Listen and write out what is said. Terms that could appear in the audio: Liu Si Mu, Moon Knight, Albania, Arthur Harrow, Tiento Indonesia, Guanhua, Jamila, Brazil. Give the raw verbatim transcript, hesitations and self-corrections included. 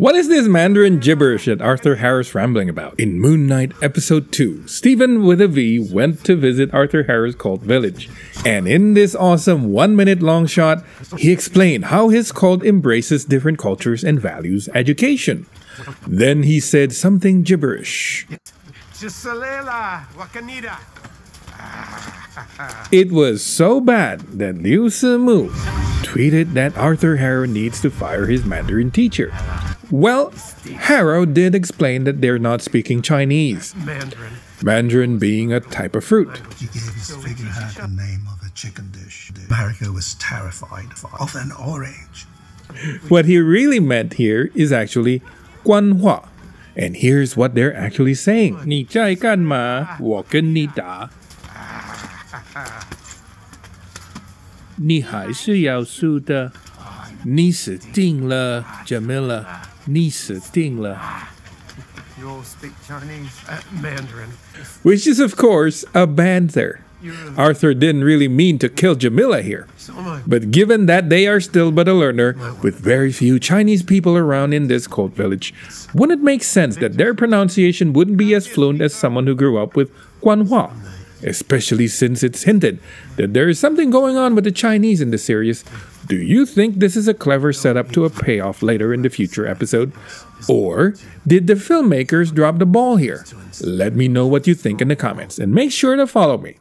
What is this Mandarin gibberish that Arthur Harrow's rambling about? In Moon Knight Episode two, Stephen with a V went to visit Arthur Harrow's cult village. And in this awesome one minute long shot, he explained how his cult embraces different cultures and values education. Then he said something gibberish. It was so bad that Liu Si Mu tweeted that Arthur Harrow needs to fire his Mandarin teacher. Well, Harrow did explain that they're not speaking Chinese, Mandarin, Mandarin being a type of fruit. He gave his figurehead the name of a chicken dish. America was terrified of an orange. What he really meant here is actually Guanhua. And here's what they're actually saying. 你在干嘛?我跟你打。 你还是要输的，你死定了 Jamila, 你死定了 You all speak Chinese, uh, Mandarin. Which is, of course, a banter. Arthur didn't really mean to kill Jamila here. But given that they are still but a learner, with very few Chinese people around in this cult village, wouldn't it make sense that their pronunciation wouldn't be as fluent as someone who grew up with Guanhua? Especially since it's hinted that there is something going on with the Chinese in the series. Do you think this is a clever setup to a payoff later in the future episode? Or did the filmmakers drop the ball here? Let me know what you think in the comments and make sure to follow me.